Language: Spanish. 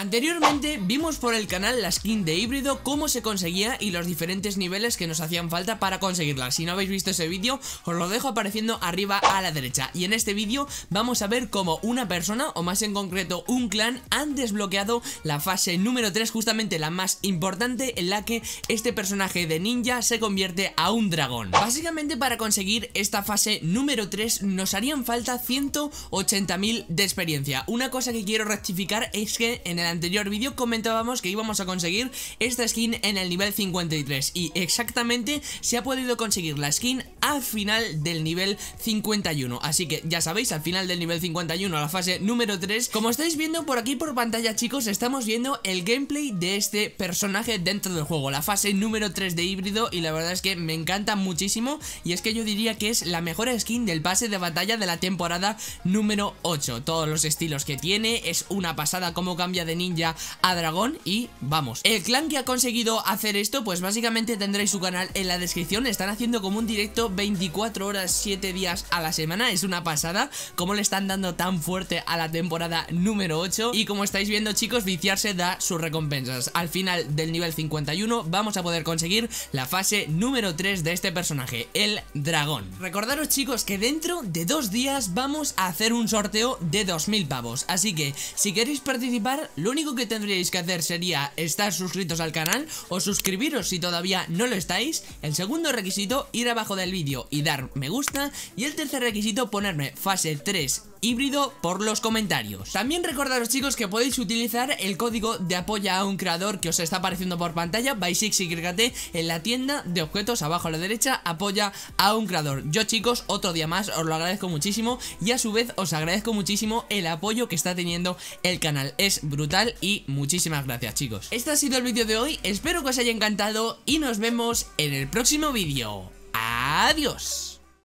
Anteriormente vimos por el canal la skin de Híbrido, cómo se conseguía y los diferentes niveles que nos hacían falta para conseguirla. Si no habéis visto ese vídeo, os lo dejo apareciendo arriba a la derecha. Y en este vídeo vamos a ver cómo una persona, o más en concreto un clan, han desbloqueado la fase número 3, justamente la más importante, en la que este personaje de ninja se convierte a un dragón. Básicamente, para conseguir esta fase número 3 nos harían falta 180.000 de experiencia. Una cosa que quiero rectificar es que en el anterior vídeo comentábamos que íbamos a conseguir esta skin en el nivel 53, y exactamente se ha podido conseguir la skin al final del nivel 51, así que ya sabéis, al final del nivel 51, a la fase número 3, como estáis viendo por aquí por pantalla, chicos, estamos viendo el gameplay de este personaje dentro del juego, la fase número 3 de Híbrido, y la verdad es que me encanta muchísimo, y es que yo diría que es la mejor skin del pase de batalla de la temporada número 8, todos los estilos que tiene, es una pasada cómo cambia de ninja a dragón. Y vamos, el clan que ha conseguido hacer esto, pues básicamente tendréis su canal en la descripción. Están haciendo como un directo 24 horas 7 días a la semana. Es una pasada como le están dando tan fuerte a la temporada número 8, y como estáis viendo, chicos, viciarse da sus recompensas. Al final del nivel 51 vamos a poder conseguir la fase número 3 de este personaje, el dragón. Recordaros, chicos, que dentro de 2 días vamos a hacer un sorteo de 2000 pavos, así que si queréis participar, lo único que tendríais que hacer sería estar suscritos al canal o suscribiros si todavía no lo estáis. El segundo requisito, ir abajo del vídeo y dar me gusta. Y el tercer requisito, ponerme fase 3 Híbrido por los comentarios. También recordaros, chicos, que podéis utilizar el código de apoya a un creador que os está apareciendo por pantalla, By6YT, en la tienda de objetos abajo a la derecha, apoya a un creador. Yo, chicos, otro día más os lo agradezco muchísimo, y a su vez os agradezco muchísimo el apoyo que está teniendo el canal, es brutal, y muchísimas gracias, chicos. Este ha sido el vídeo de hoy, espero que os haya encantado y nos vemos en el próximo vídeo. Adiós.